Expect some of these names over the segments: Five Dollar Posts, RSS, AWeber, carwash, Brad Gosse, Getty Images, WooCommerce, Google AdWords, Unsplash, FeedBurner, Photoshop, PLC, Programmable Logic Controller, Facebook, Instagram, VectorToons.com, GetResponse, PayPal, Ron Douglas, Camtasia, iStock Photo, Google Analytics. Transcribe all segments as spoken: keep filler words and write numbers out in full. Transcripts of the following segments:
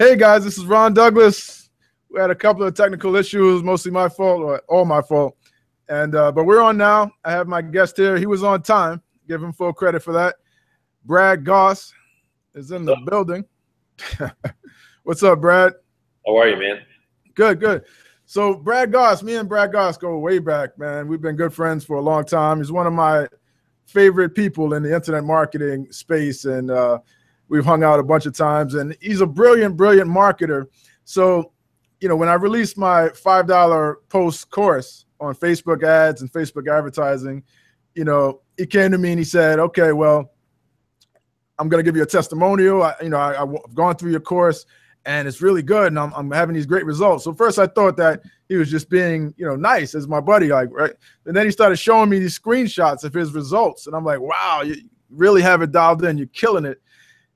Hey guys, this is Ron Douglas. We had a couple of technical issues, mostly my fault, or all my fault. And uh, but we're on now. I have my guest here. He was on time. Give him full credit for that. Brad Gosse is in the building. What's up, Brad? How are you, man? Good, good. So Brad Gosse, me and Brad Gosse go way back, man. We've been good friends for a long time. He's one of my favorite people in the internet marketing space, and uh, we've hung out a bunch of times. And he's a brilliant, brilliant marketer. So, you know, when I released my Five Dollar Post course on Facebook ads and Facebook advertising, you know, he came to me and he said, "Okay, well, I'm going to give you a testimonial. I, you know, I, I've gone through your course, and it's really good, and I'm, I'm having these great results." So first I thought that he was just being, you know, nice as my buddy, like, right? And then he started showing me these screenshots of his results, and I'm like, "Wow, you really have it dialed in. You're killing it."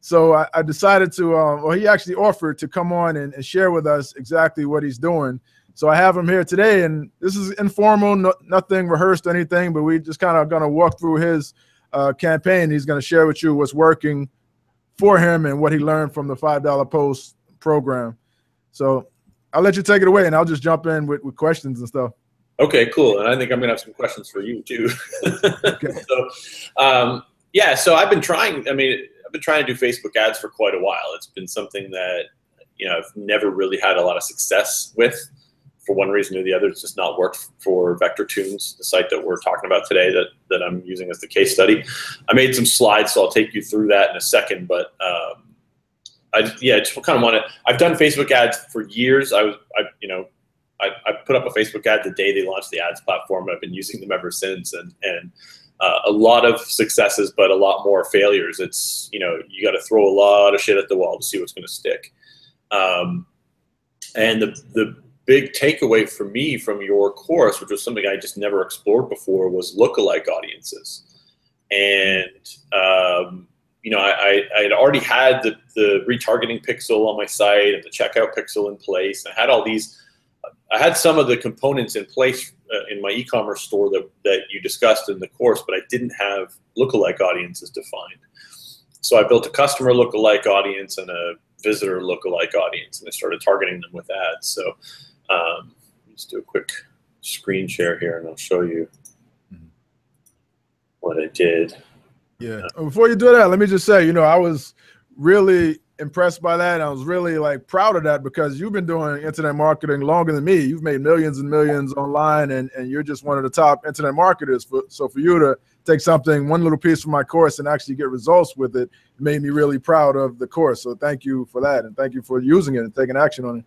So I, I decided to, um, or he actually offered to come on and, and share with us exactly what he's doing. So I have him here today, and this is informal, no, nothing rehearsed or anything, but we just kind of going to walk through his uh, campaign. He's going to share with you what's working for him and what he learned from the five dollar Post program. So I'll let you take it away, and I'll just jump in with, with questions and stuff. Okay, cool. And I think I'm going to have some questions for you too. Okay. So, um, yeah, so I've been trying, I mean, I've been trying to do Facebook ads for quite a while. It's been something that, you know, I've never really had a lot of success with. For one reason or the other, it's just not worked for VectorToons, the site that we're talking about today that, that I'm using as the case study. I made some slides, so I'll take you through that in a second. But um, I, yeah, I just kind of want to. I've done Facebook ads for years. I was, I, you know, I, I put up a Facebook ad the day they launched the ads platform. I've been using them ever since, and and uh, a lot of successes, but a lot more failures. It's, you know, you got to throw a lot of shit at the wall to see what's going to stick. Um, and the the big takeaway for me from your course, which was something I just never explored before, was lookalike audiences. And um, you know, I, I had already had the, the retargeting pixel on my site and the checkout pixel in place. I had all these, I had some of the components in place uh, in my e-commerce store that that you discussed in the course, but I didn't have lookalike audiences defined. So I built a customer lookalike audience and a visitor lookalike audience, and I started targeting them with ads. So. Um, let's do a quick screen share here, and I'll show you what I did. Yeah. Before you do that, let me just say, you know, I was really impressed by that. I was really like proud of that, because you've been doing internet marketing longer than me. You've made millions and millions online, and, and you're just one of the top internet marketers. For, so for you to take something, one little piece from my course, and actually get results with it, made me really proud of the course. So thank you for that, and thank you for using it and taking action on it.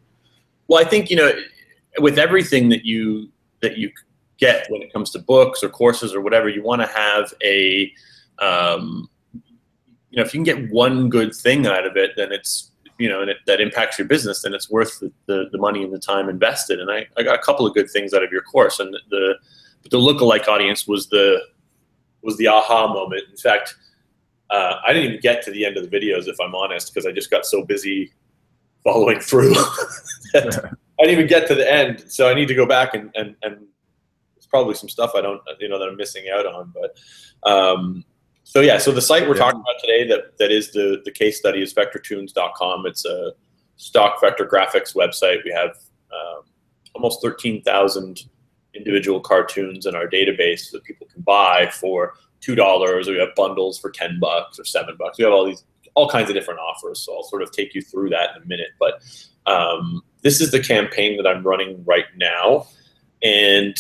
Well, I think, you know, with everything that you that you get when it comes to books or courses or whatever, you want to have a, um, you know, if you can get one good thing out of it, then it's, you know, and it, that impacts your business, then it's worth the, the, the money and the time invested. And I, I got a couple of good things out of your course, and the the lookalike audience was the was the aha moment. In fact, uh, I didn't even get to the end of the videos, if I'm honest, because I just got so busy following through. I didn't even get to the end, so I need to go back and, and, and there's probably some stuff I don't, you know, that I'm missing out on. But um, so yeah, so the site we're yeah. talking about today that that is the the case study is Vector Toons dot com. It's a stock vector graphics website. We have um, almost thirteen thousand individual cartoons in our database that people can buy for two dollars. We have bundles for ten bucks or seven bucks. We have all these all kinds of different offers. So I'll sort of take you through that in a minute, but. Um, this is the campaign that I'm running right now, and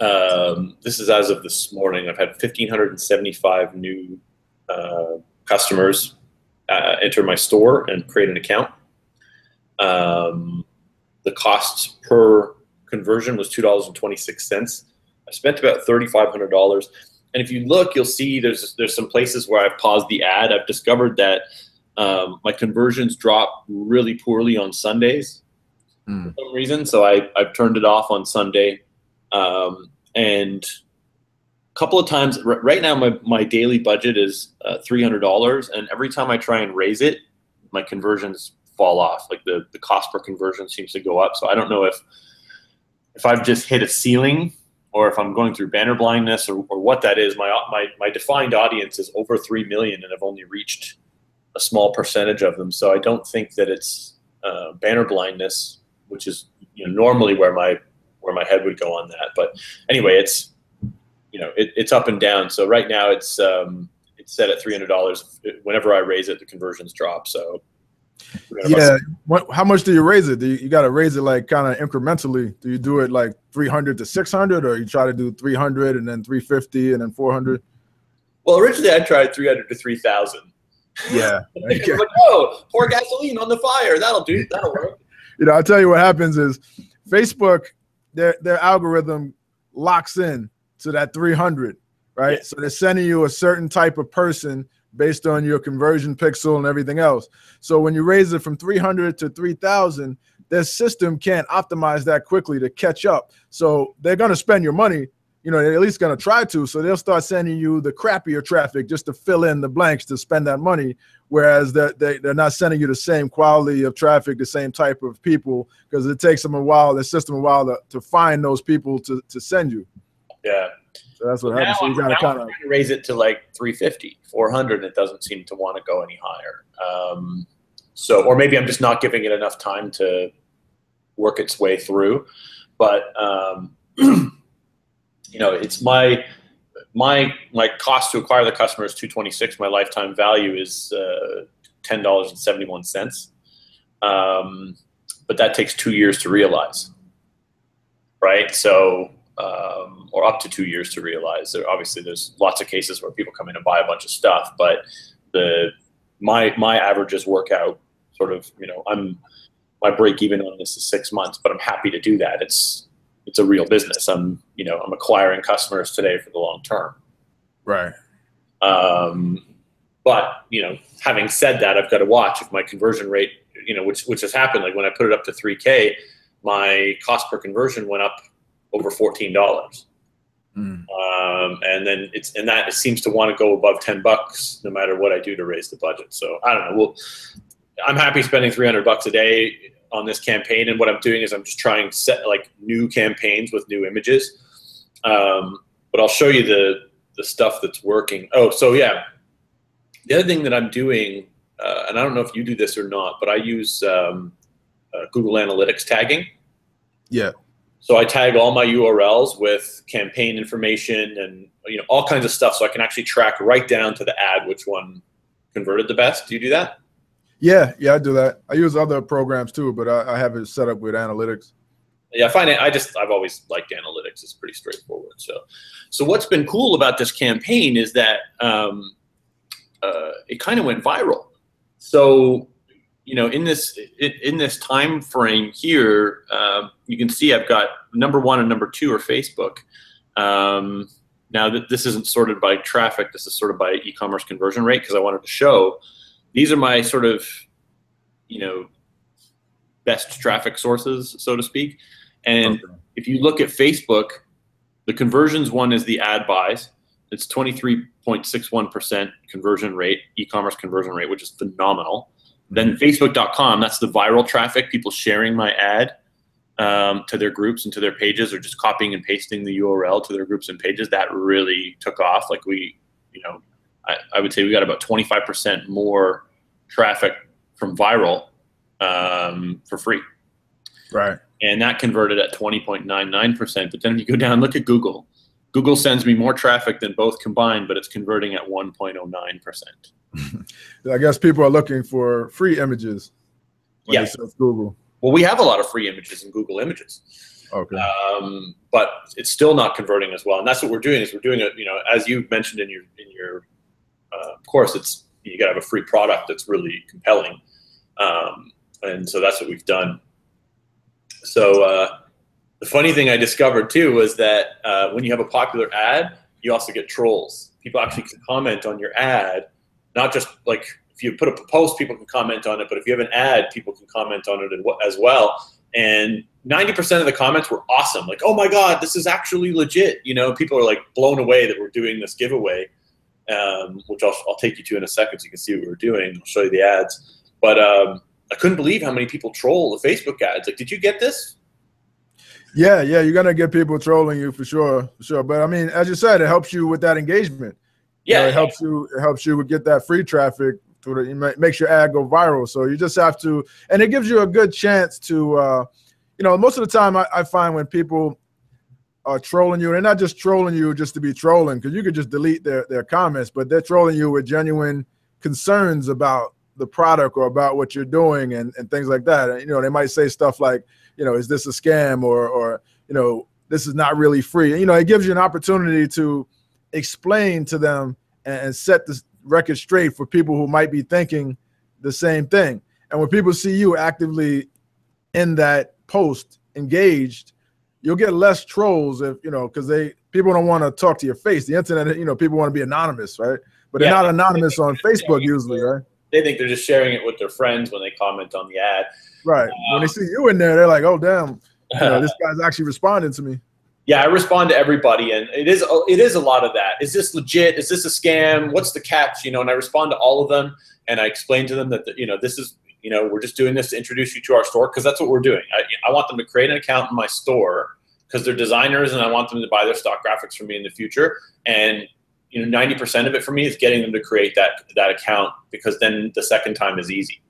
um, this is as of this morning. I've had one thousand five hundred seventy-five new uh, customers uh, enter my store and create an account. Um, the cost per conversion was two dollars and twenty-six cents. I spent about thirty-five hundred dollars, and if you look, you'll see there's there's some places where I've paused the ad. I've discovered that Um, my conversions drop really poorly on Sundays mm. for some reason, so I, I've turned it off on Sunday. Um, and a couple of times, r right now my, my daily budget is uh, three hundred dollars, and every time I try and raise it, my conversions fall off. Like the, the cost per conversion seems to go up, so I don't know if, if I've just hit a ceiling or if I'm going through banner blindness or, or what that is. My, my, my defined audience is over three million, and I've only reached a small percentage of them. So I don't think that it's uh, banner blindness, which is you know, normally where my where my head would go on that. But anyway, it's you know it, it's up and down. So right now it's um, it's set at three hundred dollars. Whenever I raise it, the conversions drop. So yeah, what, how much do you raise it? Do you, you got to raise it like kind of incrementally? Do you do it like three hundred to six hundred, or you try to do three hundred and then three fifty and then four hundred? Well, originally I tried three hundred to three thousand. Yeah. Like, oh, pour gasoline on the fire. That'll do. That'll work. You know, I'll tell you what happens is Facebook, their their algorithm locks in to that three hundred, right? Yeah. So they're sending you a certain type of person based on your conversion pixel and everything else. So when you raise it from three hundred to three thousand, their system can't optimize that quickly to catch up. So they're going to spend your money. You know, they're at least going to try to. So they'll start sending you the crappier traffic just to fill in the blanks to spend that money, whereas they're, they're not sending you the same quality of traffic, the same type of people, because it takes them a while, the system a while to, to find those people to, to send you. Yeah. So that's what now happens. So you gotta kind of raise it to like three fifty, four hundred. It doesn't seem to want to go any higher. Um, so, or maybe I'm just not giving it enough time to work its way through. But um, you know, it's my my my cost to acquire the customer is two twenty-six. My lifetime value is uh, ten dollars and seventy-one cents. Um, but that takes two years to realize, right? So. Um, or up to two years to realize. There, obviously, there's lots of cases where people come in and buy a bunch of stuff, but the my my averages work out sort of. You know, I'm my break even on this is six months, but I'm happy to do that. It's it's a real business. I'm you know I'm acquiring customers today for the long term. Right. Um, but you know, having said that, I've got to watch if my conversion rate. You know, which which has happened. Like when I put it up to three K, my cost per conversion went up over fourteen dollars. Mm. Um, and then it's, and that it seems to want to go above ten bucks no matter what I do to raise the budget. So I don't know. Well, I'm happy spending three hundred bucks a day on this campaign. And what I'm doing is I'm just trying to set like new campaigns with new images. Um, but I'll show you the, the stuff that's working. Oh, so yeah. The other thing that I'm doing, uh, and I don't know if you do this or not, but I use um, uh, Google Analytics tagging. Yeah. So I tag all my U R Ls with campaign information and you know all kinds of stuff, so I can actually track right down to the ad which one converted the best. Do you do that? Yeah, yeah, I do that. I use other programs too, but I, I have it set up with analytics. Yeah, I find it. I just I've always liked analytics. It's pretty straightforward. So, so what's been cool about this campaign is that um, uh, it kind of went viral. So. You know, in this in this time frame here, uh, you can see I've got number one and number two are Facebook. Um, now, th this isn't sorted by traffic. This is sorted by e-commerce conversion rate because I wanted to show these are my sort of, you know, best traffic sources, so to speak. And okay. If you look at Facebook, the conversions one is the ad buys. It's twenty-three point six one percent conversion rate, e-commerce conversion rate, which is phenomenal. Then Facebook dot com, that's the viral traffic, people sharing my ad um, to their groups and to their pages, or just copying and pasting the U R L to their groups and pages. That really took off. Like we, you know, I, I would say we got about twenty-five percent more traffic from viral um, for free. Right. And that converted at twenty point nine nine percent. But then if you go down and look at Google, Google sends me more traffic than both combined, but it's converting at one point oh nine percent. I guess people are looking for free images when yeah. they search Google. Well, we have a lot of free images in Google Images. Okay. Um, but it's still not converting as well, and that's what we're doing. Is we're doing it, you know, as you mentioned in your in your uh, course. It's you got to have a free product that's really compelling, um, and so that's what we've done. So uh, the funny thing I discovered too was that uh, when you have a popular ad, you also get trolls. People actually can comment on your ad. Not just like if you put up a post, people can comment on it, but if you have an ad, people can comment on it as well. And ninety percent of the comments were awesome. Like, oh my God, this is actually legit. You know, people are like blown away that we're doing this giveaway, um, which I'll, I'll take you to in a second so you can see what we're doing. I'll show you the ads. But um, I couldn't believe how many people troll the Facebook ads. Like, did you get this? Yeah, yeah, you're going to get people trolling you for sure, for sure. But I mean, as you said, it helps you with that engagement. Yeah, you know, it helps you. It helps you get that free traffic through the, it makes your ad go viral. So you just have to, and it gives you a good chance to, uh, you know, most of the time I, I find when people are trolling you, they're not just trolling you just to be trolling, because you could just delete their, their comments, but they're trolling you with genuine concerns about the product or about what you're doing and, and things like that. And, you know, they might say stuff like, you know, is this a scam, or, or, you know, this is not really free. And, you know, it gives you an opportunity to explain to them and, and set the record straight for people who might be thinking the same thing. And when people see you actively in that post engaged, you'll get less trolls if, you know, because they, people don't want to talk to your face. The internet, you know, people want to be anonymous, right? But yeah, they're not anonymous on Facebook usually, right? They think they're just sharing it with their friends when they comment on the ad. Right. Um, when they see you in there, they're like, oh, damn, you know, this guy's actually responding to me. Yeah, I respond to everybody, and it is it is a lot of that. Is this legit? Is this a scam? What's the catch? You know, and I respond to all of them, and I explain to them that, you know, this is, you know, we're just doing this to introduce you to our store, because that's what we're doing. I, I want them to create an account in my store because they're designers, and I want them to buy their stock graphics from me in the future. And, you know, ninety percent of it for me is getting them to create that that account, because then the second time is easy.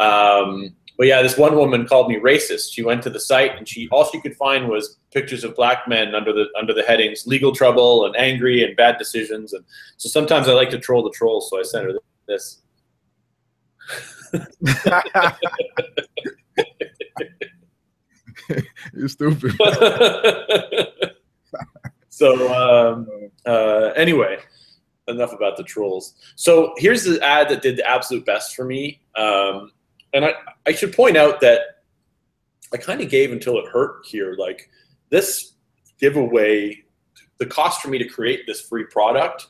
Um, but yeah, this one woman called me racist. She went to the site, and she all she could find was pictures of black men under the under the headings legal trouble and angry and bad decisions. And so sometimes I like to troll the trolls, so I sent her this. You're stupid. So um, uh, anyway, enough about the trolls. So here's the ad that did the absolute best for me. Um, and I, I should point out that I kind of gave until it hurt here. Like, this giveaway, the cost for me to create this free product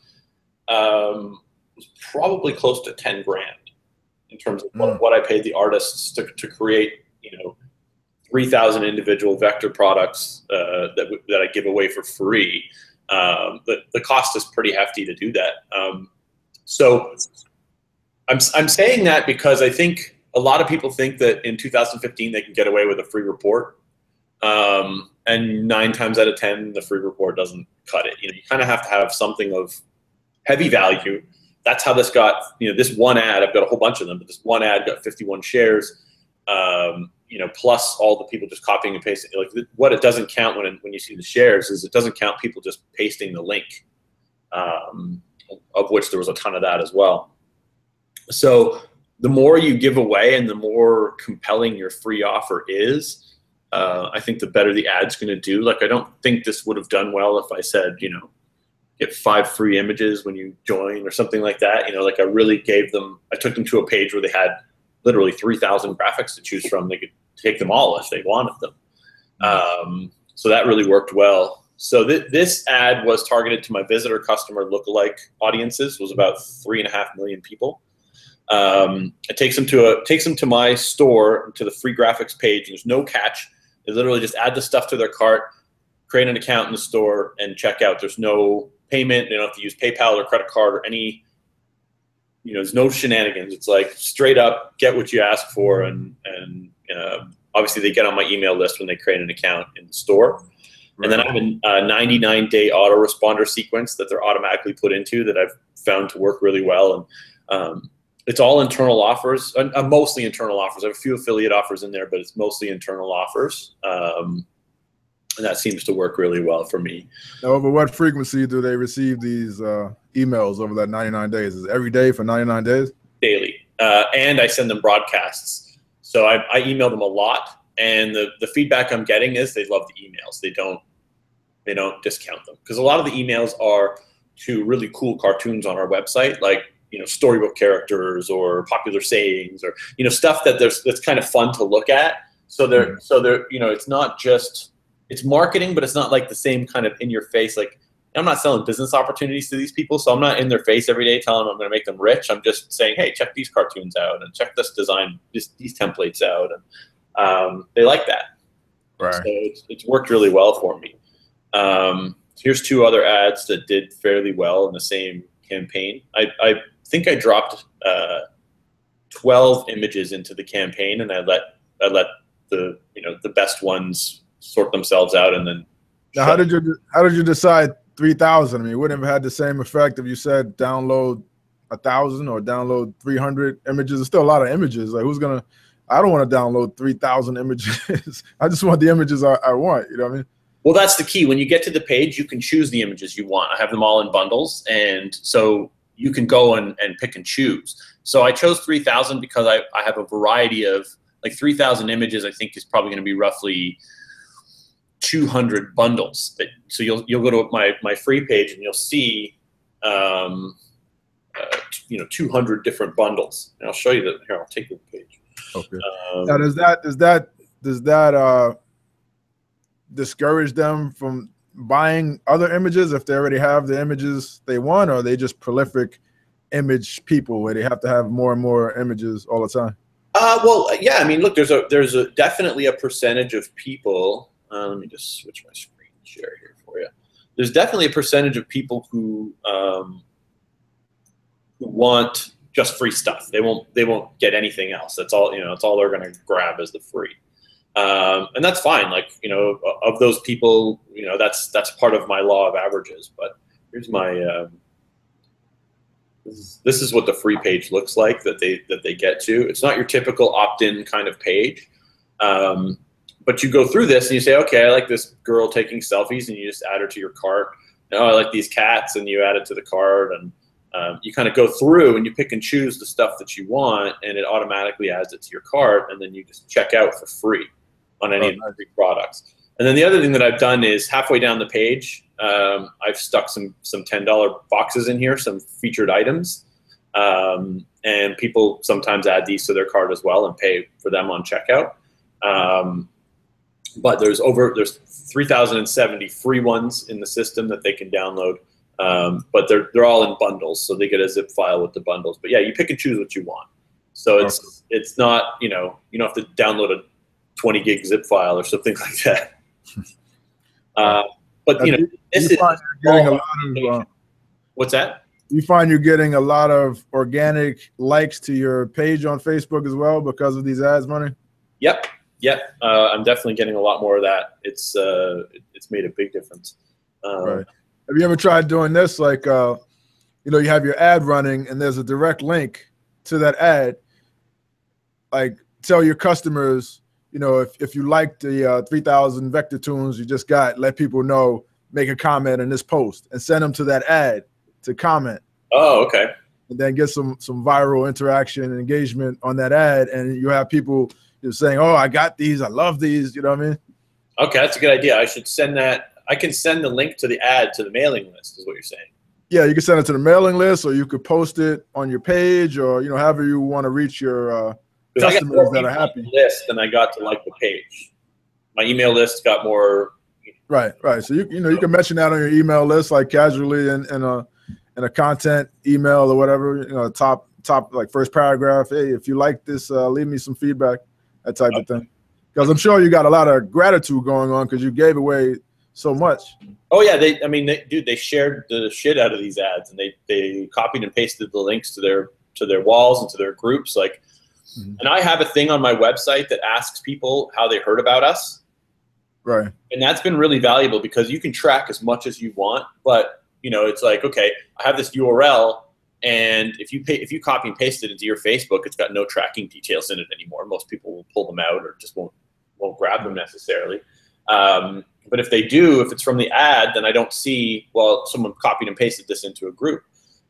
um, was probably close to ten grand in terms of mm. what I paid the artists to, to create, you know, three thousand individual vector products uh, that, w that I give away for free. Um, but the cost is pretty hefty to do that. Um, so I'm, I'm saying that because I think a lot of people think that in two thousand fifteen they can get away with a free report. Um, and nine times out of ten, the free report doesn't cut it. You know, you kind of have to have something of heavy value. That's how this got, you know, this one ad, I've got a whole bunch of them, but this one ad got fifty-one shares. Um, you know, plus all the people just copying and pasting. Like, what it doesn't count when when you see the shares is it doesn't count people just pasting the link, um, of which there was a ton of that as well. So the more you give away and the more compelling your free offer is, uh, I think the better the ad's going to do. Like, I don't think this would have done well if I said, you know, get five free images when you join or something like that. You know, like, I really gave them, I took them to a page where they had literally three thousand graphics to choose from. They could take them all if they wanted them. Um, so that really worked well. So th this ad was targeted to my visitor customer lookalike audiences. It was about three and a half million people. Um, it takes them to a takes them to my store, to the free graphics page. There's no catch. They literally just add the stuff to their cart, create an account in the store, and check out. There's no payment. They don't have to use PayPal or credit card or any. You know, there's no shenanigans. It's like straight up, get what you ask for, and and uh, obviously they get on my email list when they create an account in the store. Right. And then I have a ninety-nine day autoresponder sequence that they're automatically put into that I've found to work really well. And um, it's all internal offers, uh, uh, mostly internal offers. I have a few affiliate offers in there, but it's mostly internal offers. Um, and that seems to work really well for me. Now, over what frequency do they receive these uh, emails over that ninety-nine days? Is it every day for ninety-nine days? Daily. Uh, and I send them broadcasts. So I, I email them a lot, and the, the feedback I'm getting is they love the emails. They don't, they don't discount them. Because a lot of the emails are to really cool cartoons on our website, like, you know, storybook characters or popular sayings or, you know, stuff that there's, that's kind of fun to look at. So they're, mm-hmm. so they're, you know, it's not just... It's marketing, but it's not like the same kind of in your face. Like, I'm not selling business opportunities to these people, so I'm not in their face every day telling them I'm going to make them rich. I'm just saying, hey, check these cartoons out and check this design, this, these templates out. And um, they like that. Right. So it's, it's worked really well for me. Um, here's two other ads that did fairly well in the same campaign. I, I think I dropped uh, twelve images into the campaign, and I let I let the you know the best ones sort themselves out, and then. Now, how did you how did you decide three thousand? I mean, it wouldn't have had the same effect if you said download a thousand or download three hundred images. It's still a lot of images. Like, who's gonna? I don't want to download three thousand images. I just want the images I, I want. You know what I mean? Well, that's the key. When you get to the page, you can choose the images you want. I have them all in bundles, and so you can go and, and pick and choose. So I chose three thousand because I, I have a variety of, like, three thousand images, I think, is probably going to be roughly two hundred bundles. But, so you'll, you'll go to my, my free page, and you'll see um, uh, you know, two hundred different bundles. And I'll show you that. Here, I'll take the page. Okay. Um, now, does that, does that, does that uh, discourage them from buying other images if they already have the images they want, or are they just prolific image people where they have to have more and more images all the time? Uh, well, yeah, I mean, look, there's a there's a definitely a percentage of people. Uh, let me just switch my screen share here for you. There's definitely a percentage of people who um, who want just free stuff. They won't they won't get anything else. That's all, you know. That's all they're going to grab is the free. Um, and that's fine. Like, you know, of those people, you know, that's that's part of my law of averages. But here's my. Um, This is what the free page looks like that they that they get to. It's not your typical opt-in kind of page, um, but you go through this and you say, okay, I like this girl taking selfies, and you just add her to your cart. Oh, I like these cats, and you add it to the cart, and um, you kind of go through and you pick and choose the stuff that you want, and it automatically adds it to your cart, and then you just check out for free on any of the free products. And then the other thing that I've done is halfway down the page, um, I've stuck some some ten dollar boxes in here, some featured items, um, and people sometimes add these to their cart as well and pay for them on checkout. Um, but there's over there's three thousand seventy free ones in the system that they can download, um, but they're they're all in bundles, so they get a zip file with the bundles. But yeah, you pick and choose what you want. So it's awesome. It's not, you know, you don't have to download a twenty gig zip file or something like that. Uh, but you know, this is getting a lot of, uh, what's that? You find you're getting a lot of organic likes to your page on Facebook as well because of these ads money? Yep, yep. Uh, I'm definitely getting a lot more of that. It's uh, it's made a big difference. Um, right. Have you ever tried doing this? Like, uh, you know, you have your ad running and there's a direct link to that ad. Like, tell your customers, you know, if, if you like the uh, three thousand Vector Tunes you just got, let people know, make a comment in this post and send them to that ad to comment. Oh, okay. And then get some some viral interaction and engagement on that ad, and you have people you're saying, oh, I got these, I love these, you know what I mean? Okay, that's a good idea. I should send that. I can send the link to the ad to the mailing list is what you're saying. Yeah, you can send it to the mailing list, or you could post it on your page, or, you know, however you want to reach your uh, – customers that are happy. List than I got to like the page. My email list got more. You know, right, right. So you you know you can mention that on your email list, like casually in, in a in a content email or whatever. You know, top top like first paragraph. Hey, if you like this, uh, leave me some feedback. That type okay. of thing. Because I'm sure you got a lot of gratitude going on because you gave away so much. Oh yeah, they. I mean, they, dude, they shared the shit out of these ads, and they they copied and pasted the links to their to their walls and to their groups, like. Mm-hmm. And I have a thing on my website that asks people how they heard about us. Right. And that's been really valuable because you can track as much as you want, but, you know, it's like, okay, I have this U R L, and if you pay, if you copy and paste it into your Facebook, it's got no tracking details in it anymore. Most people will pull them out or just won't won't grab them necessarily. Um, but if they do, if it's from the ad, then I don't see, well, someone copied and pasted this into a group.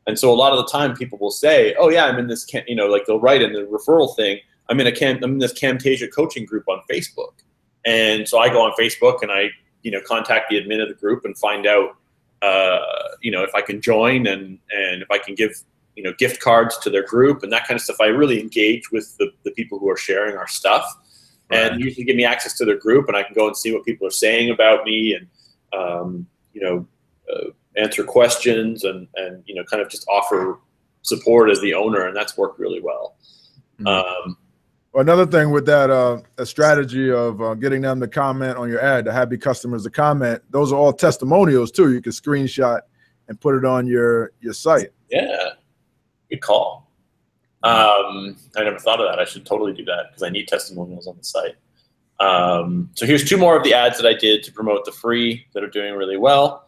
And so a lot of the time people will say, oh, yeah, I'm in this, you know, like they'll write in the referral thing, I'm in, a Cam I'm in this Camtasia coaching group on Facebook. And so I go on Facebook and I, you know, contact the admin of the group and find out, uh, you know, if I can join and, and if I can give, you know, gift cards to their group and that kind of stuff. I really engage with the, the people who are sharing our stuff right. and usually give me access to their group, and I can go and see what people are saying about me and, um, you know, uh, answer questions and, and, you know, kind of just offer support as the owner. And that's worked really well. Mm-hmm. um, Another thing with that, uh, a strategy of uh, getting them to comment on your ad, to happy customers to comment, those are all testimonials too. You can screenshot and put it on your, your site. Yeah. Good call. Um, I never thought of that. I should totally do that because I need testimonials on the site. Um, so here's two more of the ads that I did to promote the free that are doing really well.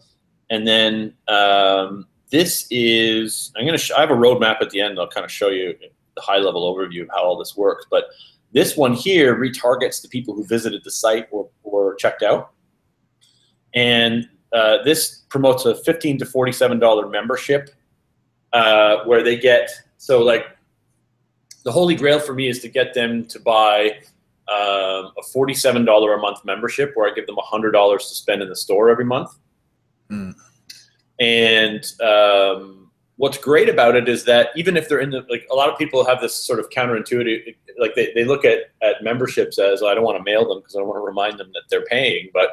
And then um, This is, I'm going to, I have a roadmap at the end. I'll kind of show you the high level overview of how all this works. But this one here retargets the people who visited the site or, or checked out. And uh, this promotes a fifteen to forty-seven dollar membership uh, where they get, so like the holy grail for me is to get them to buy um, a forty-seven dollar a month membership where I give them one hundred dollars to spend in the store every month. Mm. And um, what's great about it is that even if they're in the, like a lot of people have this sort of counterintuitive, like they, they look at, at memberships as, well, I don't want to mail them because I don't want to remind them that they're paying. But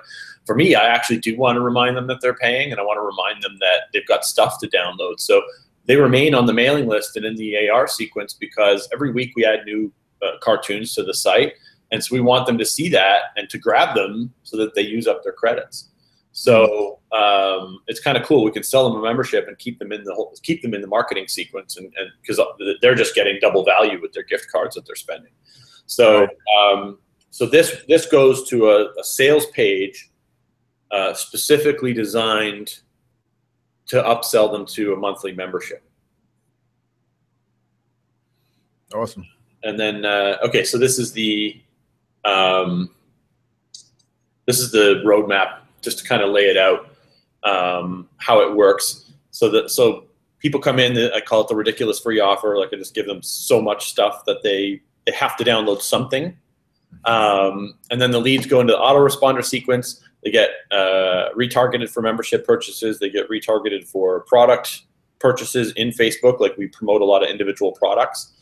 for me, I actually do want to remind them that they're paying, and I want to remind them that they've got stuff to download. So they remain on the mailing list and in the A R sequence because every week we add new uh, cartoons to the site. And so we want them to see that and to grab them so that they use up their credits. So um, it's kind of cool. We can sell them a membership and keep them in the whole, keep them in the marketing sequence, and because they're just getting double value with their gift cards that they're spending. So um, so this this goes to a, a sales page uh, specifically designed to upsell them to a monthly membership. Awesome. And then uh, okay, so this is the um, this is the roadmap. Just to kind of lay it out, um, how it works. So that so people come in, I call it the ridiculous free offer. Like I just give them so much stuff that they they have to download something, um, and then the leads go into the autoresponder sequence. They get uh, retargeted for membership purchases. They get retargeted for product purchases in Facebook. Like we promote a lot of individual products.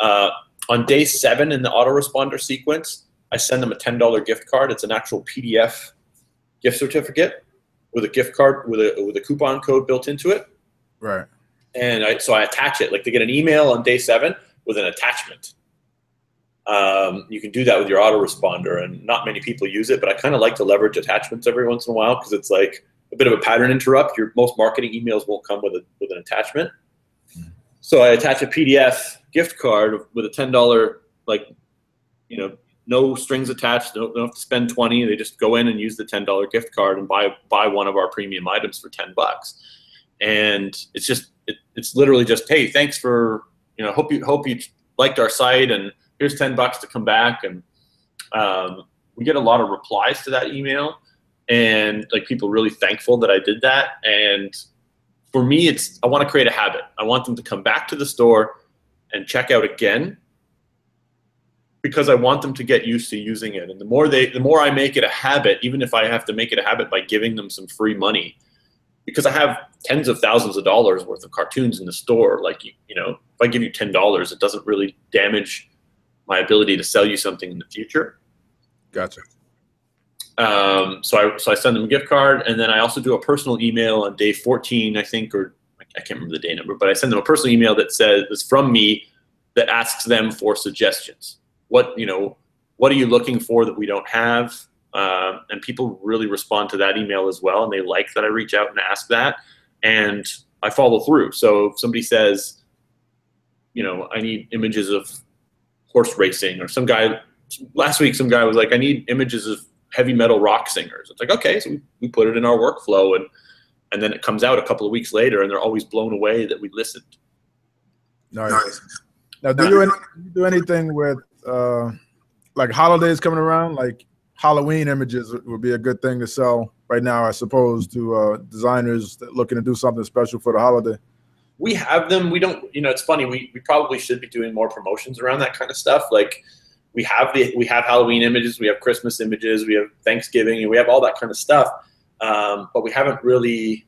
Uh, on day seven in the autoresponder sequence, I send them a ten dollar gift card. It's an actual P D F. Gift certificate with a gift card with a with a coupon code built into it, right? And I, so I attach it. Like they get an email on day seven with an attachment. Um, you can do that with your autoresponder, and not many people use it. But I kind of like to leverage attachments every once in a while because it's like a bit of a pattern interrupt. Your most marketing emails won't come with a with an attachment. Mm-hmm. So I attach a P D F gift card with a ten dollar like, you know. No strings attached. They don't, they don't have to spend twenty. They just go in and use the ten dollar gift card and buy buy one of our premium items for ten bucks. And it's just it, it's literally just, hey, thanks for, you know, hope you hope you liked our site, and here's ten bucks to come back. And um, we get a lot of replies to that email, and like people really thankful that I did that. And for me, it's I want to create a habit. I want them to come back to the store and check out again, because I want them to get used to using it. And the more they, the more I make it a habit, even if I have to make it a habit by giving them some free money, because I have tens of thousands of dollars worth of cartoons in the store. Like, you, you know, if I give you ten dollars, it doesn't really damage my ability to sell you something in the future. Gotcha. Um, so I, so I send them a gift card, and then I also do a personal email on day fourteen, I think, or I can't remember the day number, but I send them a personal email that says, it's from me, that asks them for suggestions. What, you know, what are you looking for that we don't have? Uh, and people really respond to that email as well, and they like that I reach out and ask that, and I follow through. So if somebody says, you know, I need images of horse racing, or some guy, last week some guy was like, I need images of heavy metal rock singers. It's like, okay, so we, we put it in our workflow, and, and then it comes out a couple of weeks later, and they're always blown away that we listened. Nice. nice. Now, do, nice. You any, do you do anything with Uh, like holidays coming around, like Halloween images would be a good thing to sell right now, I suppose, to uh, designers that looking to do something special for the holiday? We have them. We don't, you know, it's funny. We, we probably should be doing more promotions around that kind of stuff. Like we have the, we have Halloween images, we have Christmas images, we have Thanksgiving, and we have all that kind of stuff. Um, but we haven't really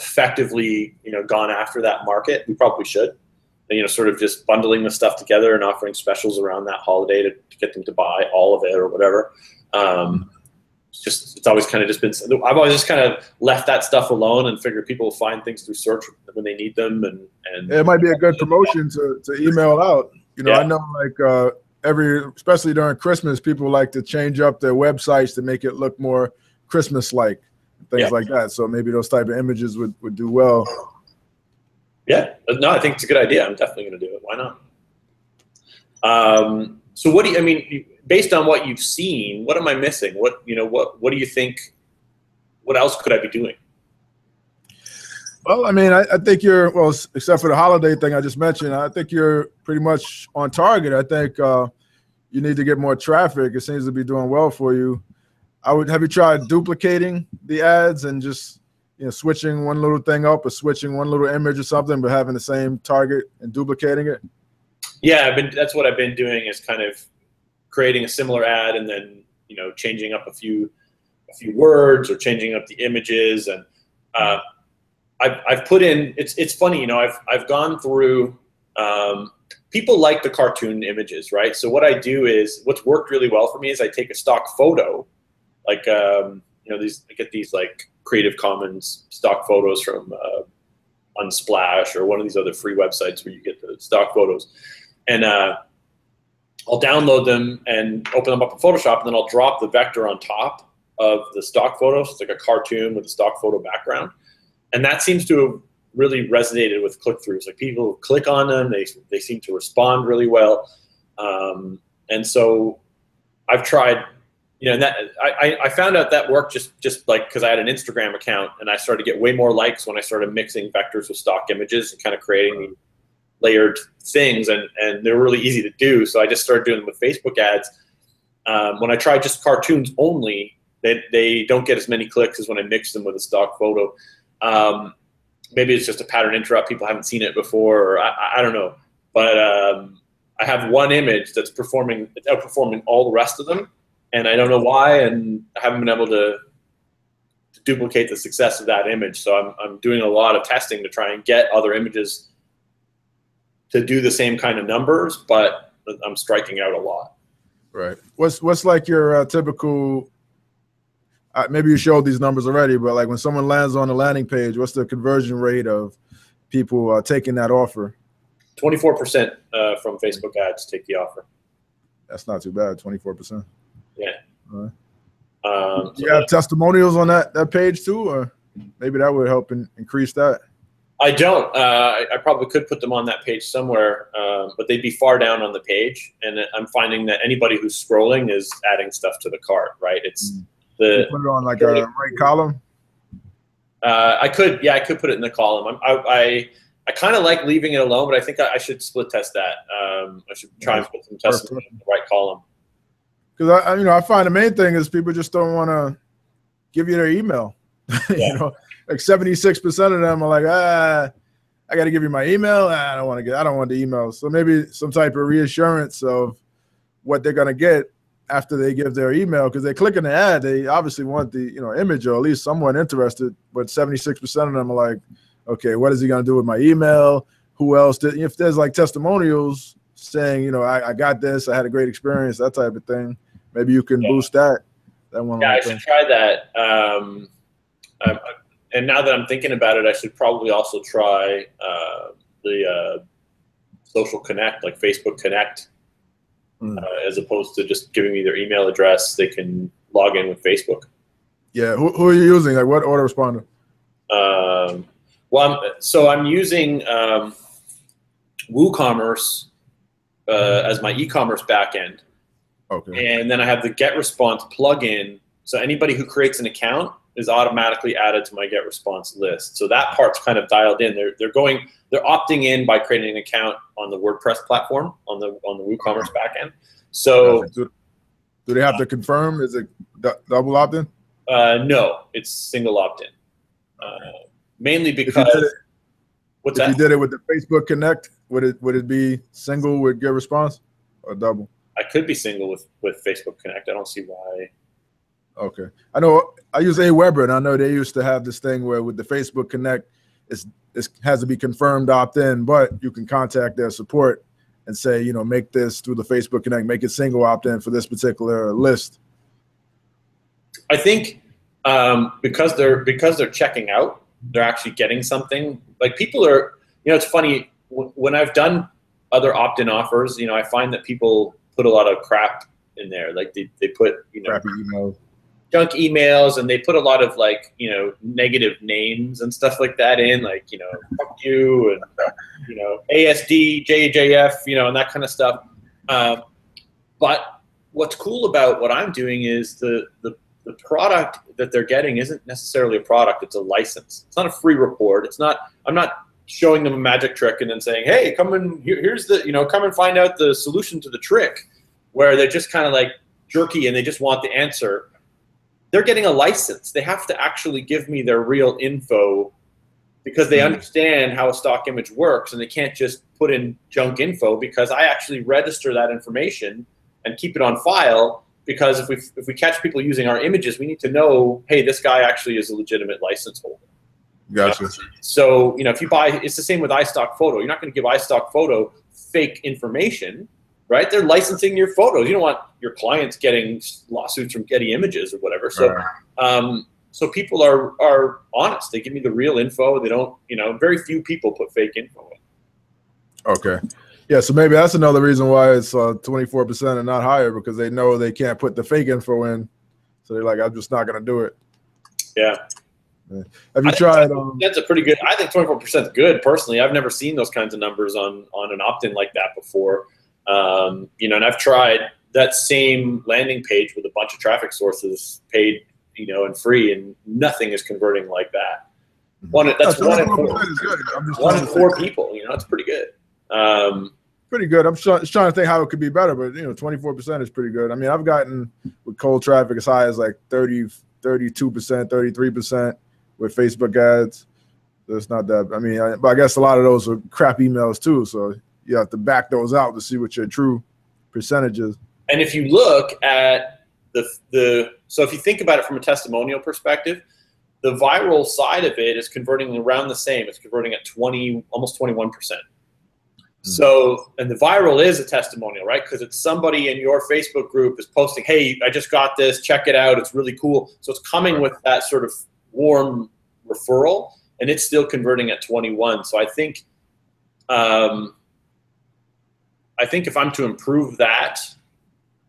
effectively, you know, gone after that market. We probably should. You know, sort of just bundling the stuff together and offering specials around that holiday to, to get them to buy all of it or whatever. Um, it's just it's always kind of just been I've always just kind of left that stuff alone and figured people will find things through search when they need them. And, and it might be a good promotion to, to email out. You know, yeah. I know like uh, every especially during Christmas, people like to change up their websites to make it look more Christmas-like, things yeah. like that. So maybe those type of images would, would do well. Yeah, no, I think it's a good idea. I'm definitely going to do it. Why not? Um, so, what do you? I mean, based on what you've seen, what am I missing? What you know? What What do you think? What else could I be doing? Well, I mean, I, I think you're, well, except for the holiday thing I just mentioned, I think you're pretty much on target. I think uh, you need to get more traffic. It seems to be doing well for you. I would, have you tried duplicating the ads and just, you know, switching one little thing up or switching one little image or something, but having the same target and duplicating it? Yeah, I've been, that's what I've been doing, is kind of creating a similar ad and then, you know, changing up a few a few words or changing up the images. And uh, I've, I've put in, it's, it's funny, you know, I've, I've gone through, um, people like the cartoon images, right? So what I do is, what's worked really well for me is I take a stock photo, like, um, you know, these, I get these like Creative Commons stock photos from uh, Unsplash or one of these other free websites where you get the stock photos. And uh, I'll download them and open them up in Photoshop, and then I'll drop the vector on top of the stock photo. So it's like a cartoon with a stock photo background. And that seems to have really resonated with click-throughs. Like people click on them, they, they seem to respond really well. Um, and so I've tried, you know, and that, I, I found out that worked just, just like because I had an Instagram account, and I started to get way more likes when I started mixing vectors with stock images and kind of creating these layered things, and, and they're really easy to do. So I just started doing them with Facebook ads. Um, when I tried just cartoons only, they, they don't get as many clicks as when I mix them with a stock photo. Um, maybe it's just a pattern interrupt. People haven't seen it before, or I, I don't know. But um, I have one image that's performing, it's outperforming all the rest of them, and I don't know why, and I haven't been able to, to duplicate the success of that image. So I'm, I'm doing a lot of testing to try and get other images to do the same kind of numbers, but I'm striking out a lot. Right. What's, what's like your uh, typical, Uh, maybe you showed these numbers already, but like when someone lands on the landing page, what's the conversion rate of people uh, taking that offer? twenty-four percent uh, from Facebook ads take the offer. That's not too bad, twenty-four percent. Yeah. All right. Um, do you so have that, testimonials on that, that page too, or maybe that would help in, increase that? I don't. Uh, I, I probably could put them on that page somewhere, uh, but they'd be far down on the page. And I'm finding that anybody who's scrolling is adding stuff to the cart, right? It's mm. The, put it on like a right column? Uh, I could, yeah, I could put it in the column. I'm, I, I, I kind of like leaving it alone, but I think I, I should split test that. Um, I should try yeah, and put some testimony in the right column. Because I, you know, I find the main thing is people just don't want to give you their email. Yeah. You know, like seventy-six percent of them are like, ah, I got to give you my email. Ah, I don't want to get, I don't want the email. So maybe some type of reassurance of what they're gonna get after they give their email, because they click on the ad, they obviously want the, you know, image or at least someone interested. But seventy-six percent of them are like, okay, what is he going to do with my email? Who else did? If there's like testimonials saying, you know, I, I got this, I had a great experience, that type of thing, maybe you can yeah. boost that. That one. Yeah, I should try that. Um, I, and now that I'm thinking about it, I should probably also try uh, the uh, social connect, like Facebook Connect. Uh, as opposed to just giving me their email address, they can log in with Facebook. Yeah, who, who are you using? Like what autoresponder? Um, well, I'm, so I'm using um, WooCommerce uh, as my e-commerce backend. Okay. And then I have the GetResponse plugin. So anybody who creates an account is automatically added to my GetResponse list. So that part's kind of dialed in. They're they're going they're opting in by creating an account on the WordPress platform, on the on the WooCommerce backend. So do, do they have uh, to confirm? Is it double opt-in? Uh, no, it's single opt-in. Uh, mainly because if you did it, what's if that? you did it with the Facebook Connect, would it would it be single with GetResponse or double? I could be single with with Facebook Connect. I don't see why. Okay, I know I use AWeber, and I know they used to have this thing where with the Facebook Connect, it's it has to be confirmed opt-in, but you can contact their support and say, you know, make this through the Facebook Connect, make it single opt-in for this particular list. I think um, because they're because they're checking out, they're actually getting something. Like people are, you know, it's funny when I've done other opt-in offers, you know, I find that people put a lot of crap in there, like they they put you know. Crappy email. Junk emails, and they put a lot of like you know negative names and stuff like that in, like you know fuck you and you know A S D, J J F, you know and that kind of stuff. Um, but what's cool about what I'm doing is the the the product that they're getting isn't necessarily a product, it's a license. It's not a free report. It's not, I'm not showing them a magic trick and then saying, hey, come and here, here's the, you know, come and find out the solution to the trick, where they're just kind of like jerky and they just want the answer. They're getting a license. They have to actually give me their real info, because they understand how a stock image works, and they can't just put in junk info, because I actually register that information and keep it on file, because if we, if we catch people using our images, we need to know, hey, this guy actually is a legitimate license holder. Gotcha. Uh, so, you know, if you buy, it's the same with iStock Photo. You're not going to give iStock Photo fake information, right? They're licensing your photos. You don't want your clients getting lawsuits from Getty Images or whatever. So, um, so people are, are honest. They give me the real info. They don't, you know, very few people put fake info in. Okay. Yeah, so maybe that's another reason why it's uh, twenty-four percent and not higher, because they know they can't put the fake info in. So they're like, I'm just not going to do it. Yeah. Yeah. Have you I tried? That's, um, that's a pretty good, I think twenty-four percent is good, personally. I've never seen those kinds of numbers on, on an opt-in like that before. Um, you know, and I've tried that same landing page with a bunch of traffic sources, paid, you know, and free, and nothing is converting like that. One, that's yeah, one in four, one in four people. You know, it's pretty good. Um, pretty good. I'm trying to think how it could be better, but you know, twenty-four percent is pretty good. I mean, I've gotten with cold traffic as high as like thirty, thirty-two percent, thirty-three percent with Facebook ads. So it's not that. I mean, I, but I guess a lot of those are crap emails too. So you have to back those out to see what your true percentage is. And if you look at The, the, so if you think about it from a testimonial perspective, the viral side of it is converting around the same. It's converting at twenty, almost twenty-one percent. Mm-hmm. So, and the viral is a testimonial, right? Because it's somebody in your Facebook group is posting, hey, I just got this, check it out, it's really cool. So it's coming with that sort of warm referral, and it's still converting at twenty-one. So I think, um, I think if I'm to improve that,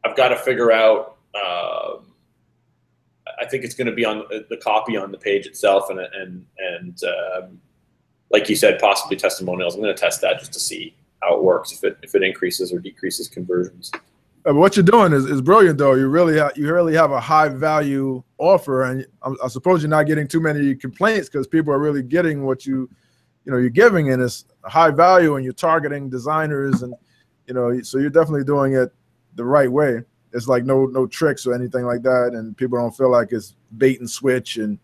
I've got to figure out, Um, I think it's going to be on the copy on the page itself, and and and um, like you said, possibly testimonials. I'm going to test that just to see how it works, if it if it increases or decreases conversions. Uh, what you're doing is, is brilliant, though. You really ha you really have a high value offer, and I, I suppose you're not getting too many complaints, because people are really getting what you you know you're giving, and it's high value, and you're targeting designers, and you know, so you're definitely doing it the right way. It's like no no tricks or anything like that, and people don't feel like it's bait and switch. And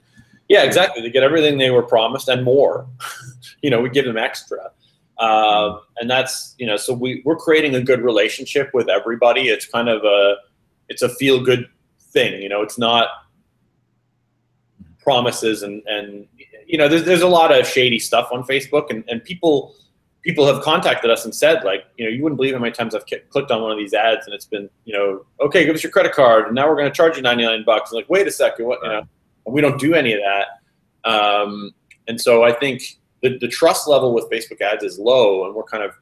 yeah, exactly. They get everything they were promised and more. You know, we give them extra, uh, and that's you know. So we we're creating a good relationship with everybody. It's kind of a it's a feel good thing. You know, it's not promises and and you know. There's there's a lot of shady stuff on Facebook, and and people. People have contacted us and said, like, you know, you wouldn't believe how many times I've clicked on one of these ads, and it's been, you know, okay, give us your credit card, and now we're going to charge you ninety-nine bucks. And like, wait a second, what? You know, and we don't do any of that. Um, and so I think the, the trust level with Facebook ads is low, and we're kind of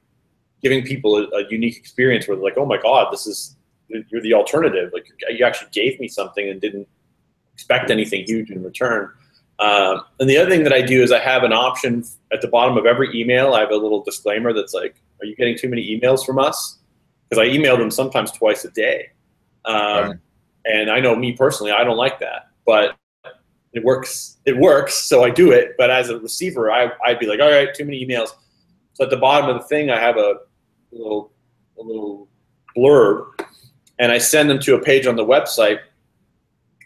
giving people a, a unique experience where they're like, oh my God, this is you're the alternative. Like, you actually gave me something and didn't expect anything huge in return. Um, and the other thing that I do is I have an option at the bottom of every email. I have a little disclaimer that's like, are you getting too many emails from us? Because I email them sometimes twice a day. Um, right. And I know me personally, I don't like that. But it works. It works, so I do it. But as a receiver, I, I'd be like, all right, too many emails. So at the bottom of the thing, I have a little, a little blurb. And I send them to a page on the website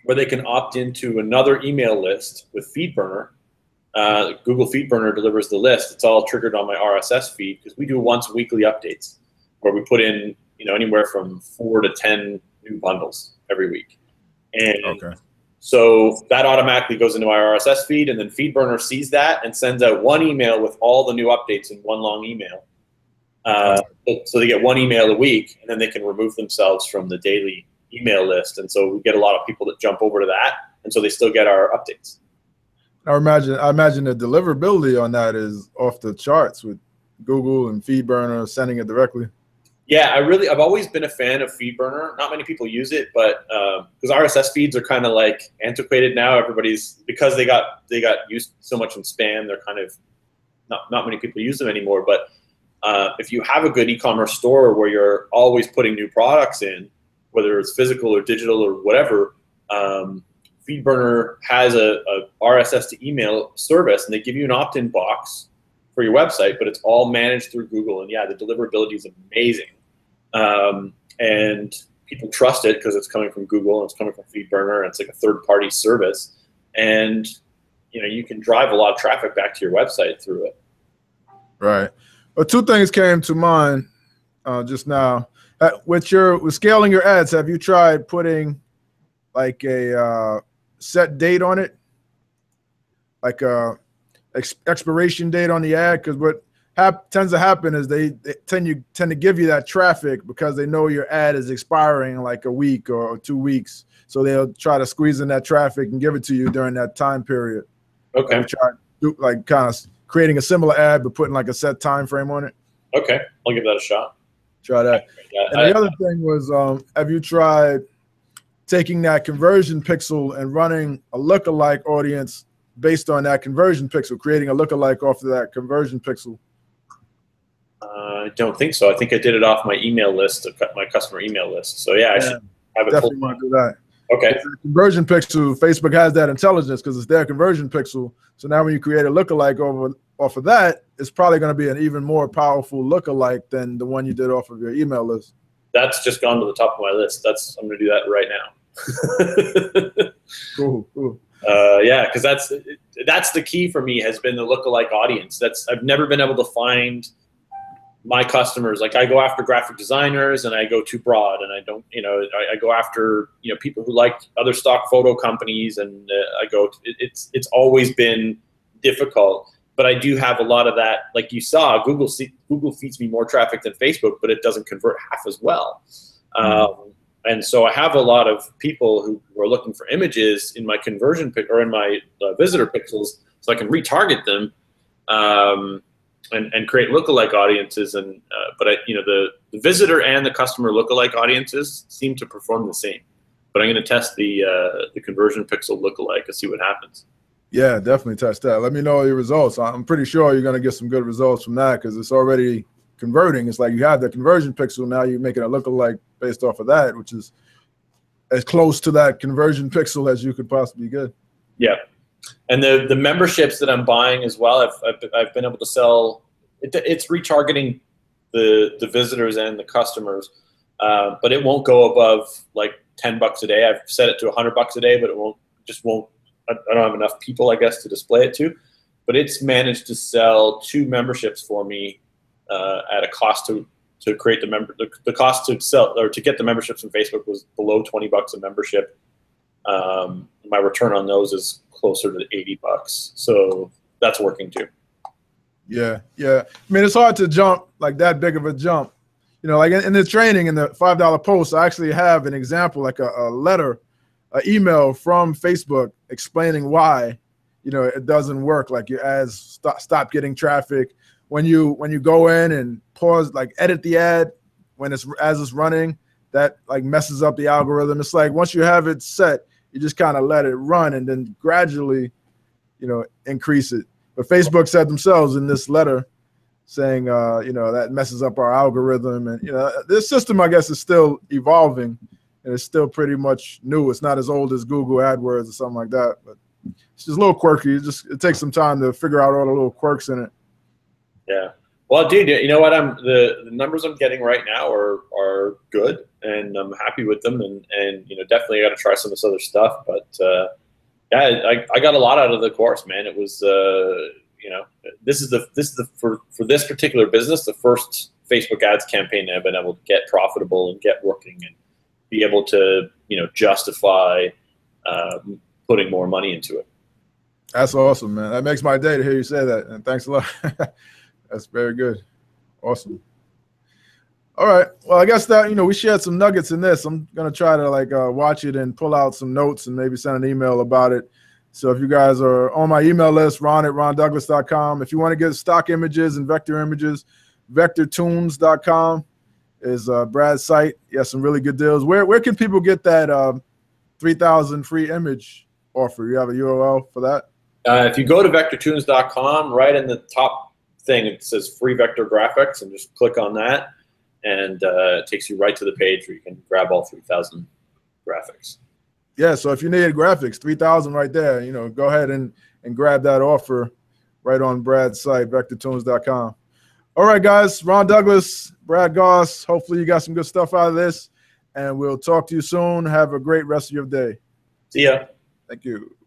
where they can opt into another email list with FeedBurner. Uh, Google FeedBurner delivers the list. It's all triggered on my R S S feed, because we do once weekly updates where we put in, you know, anywhere from four to ten new bundles every week. And okay. So that automatically goes into my R S S feed, and then FeedBurner sees that and sends out one email with all the new updates in one long email. Uh, so they get one email a week, and then they can remove themselves from the daily email list, and so we get a lot of people that jump over to that, and so they still get our updates. I imagine, I imagine the deliverability on that is off the charts with Google and FeedBurner sending it directly. Yeah, I really, I've always been a fan of FeedBurner. Not many people use it, but because um, R S S feeds are kind of like antiquated now. Everybody's because they got they got used so much in spam. They're kind of not not many people use them anymore. But uh, if you have a good e-commerce store where you're always putting new products in, whether it's physical or digital or whatever, um, FeedBurner has a, a R S S to email service, and they give you an opt-in box for your website, but it's all managed through Google. And yeah, the deliverability is amazing. Um, and people trust it because it's coming from Google and it's coming from FeedBurner, and it's like a third-party service. And you know, you can drive a lot of traffic back to your website through it. Right. Well, two things came to mind uh, just now. Uh, with your with scaling your ads, have you tried putting like a uh, set date on it, like a ex expiration date on the ad? Because what hap tends to happen is they, they tend you tend to give you that traffic because they know your ad is expiring in like a week or two weeks, so they'll try to squeeze in that traffic and give it to you during that time period. Okay. Like, try do, like kind of creating a similar ad but putting like a set time frame on it. Okay, I'll give that a shot. Try that. And the other thing was, um, have you tried taking that conversion pixel and running a lookalike audience based on that conversion pixel, creating a lookalike off of that conversion pixel? Uh, I don't think so. I think I did it off my email list, my customer email list. So yeah, I yeah, should have it. Definitely want to do that. Okay. Conversion pixel. Facebook has that intelligence because it's their conversion pixel. So now when you create a lookalike over off of that, it's probably going to be an even more powerful lookalike than the one you did off of your email list. That's just gone to the top of my list. That's I'm going to do that right now. Cool, cool. Uh, yeah, because that's that's the key for me has been the lookalike audience. That's I've never been able to find my customers. Like I go after graphic designers and I go too broad, and I don't, you know, I, I go after you know people who like other stock photo companies, and uh, I go. It, it's it's always been difficult. But I do have a lot of that, like you saw, Google see, Google feeds me more traffic than Facebook, but it doesn't convert half as well. Mm-hmm. Um, and so I have a lot of people who, who are looking for images in my conversion pic or in my uh, visitor pixels, so I can retarget them um, and and create lookalike audiences. And uh, but I, you know, the, the visitor and the customer lookalike audiences seem to perform the same. But I'm going to test the uh, the conversion pixel lookalike and see what happens. Yeah, definitely test that. Let me know your results. I'm pretty sure you're going to get some good results from that because it's already converting. It's like you have the conversion pixel. Now you're making a lookalike based off of that, which is as close to that conversion pixel as you could possibly get. Yeah. And the, the memberships that I'm buying as well, I've, I've, I've been able to sell. It, it's retargeting the, the visitors and the customers, uh, but it won't go above like ten bucks a day. I've set it to one hundred bucks a day, but it won't just won't. I don't have enough people, I guess, to display it to, but it's managed to sell two memberships for me uh, at a cost to to create the member. The, the cost to sell or to get the memberships from Facebook was below twenty bucks a membership. Um, my return on those is closer to eighty bucks, so that's working too. Yeah, yeah. I mean, it's hard to jump like that big of a jump. You know, like in, in the training in the five dollar post, I actually have an example, like a, a letter. An email from Facebook explaining why, you know, it doesn't work. Like your ads stop, stop getting traffic when you when you go in and pause, like edit the ad when it's as it's running. That like messes up the algorithm. It's like once you have it set, you just kind of let it run and then gradually, you know, increase it. But Facebook said themselves in this letter, saying, uh, you know, that messes up our algorithm, and you know, this system I guess is still evolving. And it's still pretty much new. It's not as old as Google AdWords or something like that, but it's just a little quirky. It just it takes some time to figure out all the little quirks in it. Yeah. Well, dude, you know what? I'm the, the numbers I'm getting right now are are good, and I'm happy with them. And and you know, definitely I got to try some of this other stuff. But uh, yeah, I I got a lot out of the course, man. It was uh, you know, this is the this is the for for this particular business, the first Facebook ads campaign I've been able to get profitable and get working and be able to, you know, justify uh, putting more money into it. That's awesome, man. That makes my day to hear you say that, and thanks a lot. That's very good. Awesome. All right. Well, I guess that, you know, we shared some nuggets in this. I'm going to try to, like, uh, watch it and pull out some notes and maybe send an email about it. So if you guys are on my email list, ron at ron douglas dot com. If you want to get stock images and vector images, vector toons dot com. Is uh, Brad's site. He has some really good deals. Where where can people get that uh, three thousand free image offer? You have a U R L for that? Uh, if you go to vector toons dot com, right in the top thing, it says free vector graphics, and just click on that, and uh, it takes you right to the page where you can grab all three thousand graphics. yeah, so if you needed graphics, three thousand right there, you know, go ahead and, and grab that offer right on Brad's site, Vector Toons dot com. All right, guys, Ron Douglas, Brad Gosse, hopefully you got some good stuff out of this, and we'll talk to you soon. Have a great rest of your day. See ya. Thank you.